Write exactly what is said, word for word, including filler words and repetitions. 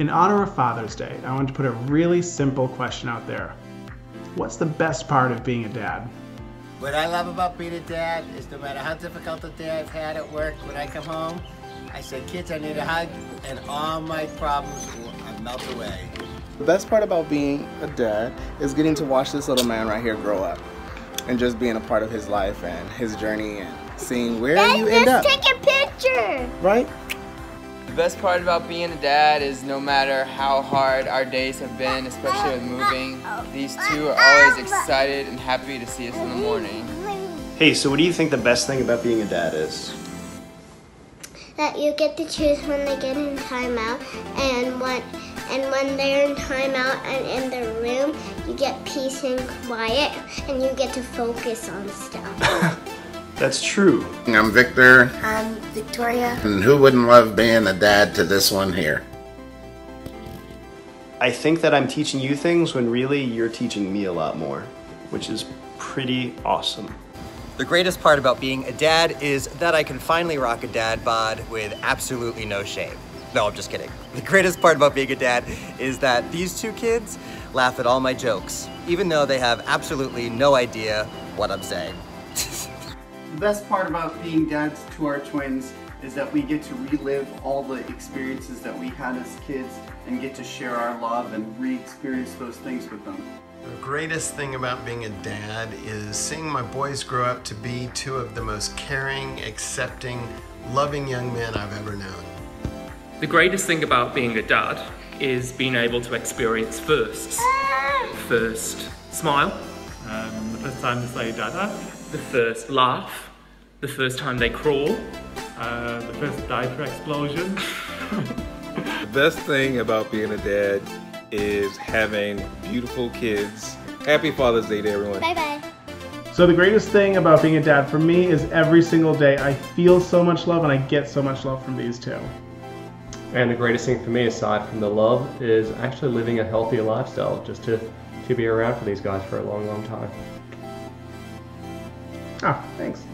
In honor of Father's Day, I want to put a really simple question out there. What's the best part of being a dad? What I love about being a dad is no matter how difficult a day I've had at work, when I come home, I say, kids, I need a hug, and all my problems will melt away. The best part about being a dad is getting to watch this little man right here grow up and just being a part of his life and his journey and seeing where dad, you end up. Let's take a picture! Right? The best part about being a dad is no matter how hard our days have been, especially with moving, these two are always excited and happy to see us in the morning. Hey, so what do you think the best thing about being a dad is? That you get to choose when they get in timeout, and when, and when they're in timeout and in the room, you get peace and quiet, and you get to focus on stuff. That's true. I'm Victor. I'm Victoria. And who wouldn't love being a dad to this one here? I think that I'm teaching you things when really you're teaching me a lot more, which is pretty awesome. The greatest part about being a dad is that I can finally rock a dad bod with absolutely no shame. No, I'm just kidding. The greatest part about being a dad is that these two kids laugh at all my jokes, even though they have absolutely no idea what I'm saying. The best part about being dads to our twins is that we get to relive all the experiences that we had as kids and get to share our love and re-experience those things with them. The greatest thing about being a dad is seeing my boys grow up to be two of the most caring, accepting, loving young men I've ever known. The greatest thing about being a dad is being able to experience firsts. First smile, um, the first time they say dada, the first laugh, the first time they crawl, uh, the first diaper explosion. The best thing about being a dad is having beautiful kids. Happy Father's Day to everyone. Bye-bye. So the greatest thing about being a dad for me is every single day I feel so much love and I get so much love from these two. And the greatest thing for me, aside from the love, is actually living a healthy lifestyle, just to, to be around for these guys for a long, long time. Ah, thanks.